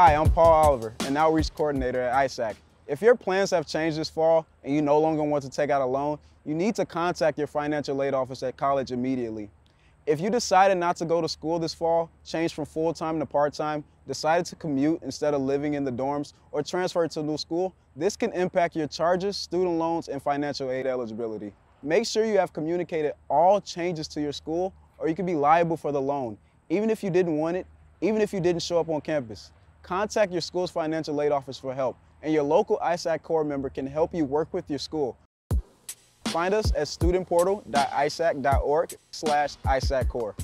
Hi, I'm Paul Oliver, an outreach coordinator at ISAC. If your plans have changed this fall and you no longer want to take out a loan, you need to contact your financial aid office at college immediately. If you decided not to go to school this fall, changed from full-time to part-time, decided to commute instead of living in the dorms, or transferred to a new school, this can impact your charges, student loans, and financial aid eligibility. Make sure you have communicated all changes to your school, or you could be liable for the loan, even if you didn't want it, even if you didn't show up on campus. Contact your school's financial aid office for help, and your local ISAC Corps member can help you work with your school. Find us at studentportal.isac.org/ISAC Corps.